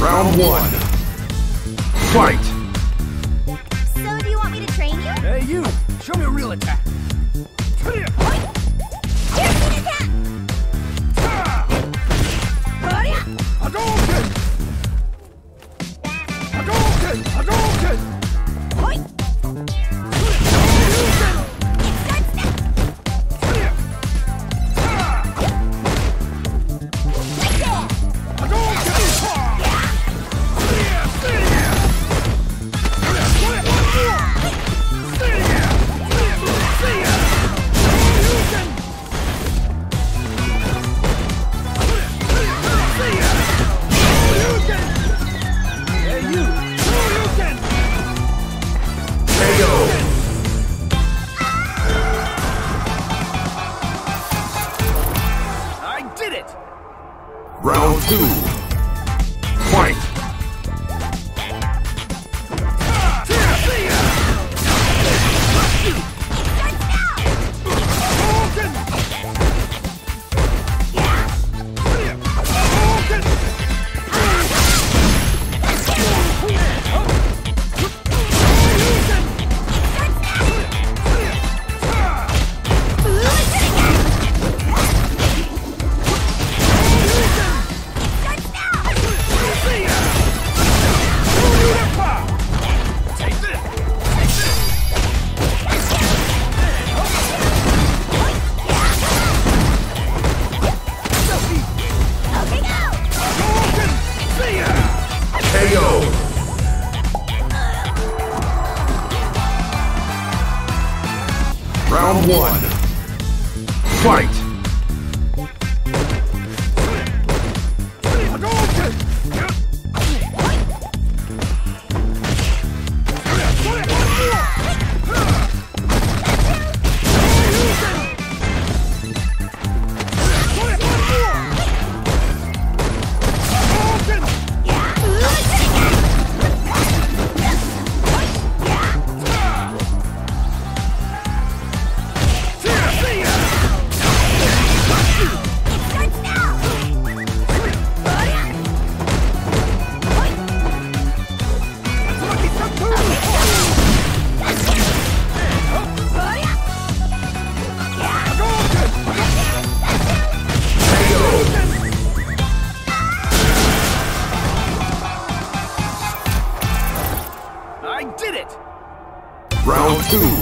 Round one. Fight! So do you want me to train you? Hey you! Show me a real attack! Come here! Here's an attack! Hadouken! Hadouken! Hadouken! Round two. Fight! Round one. Fight! Round two.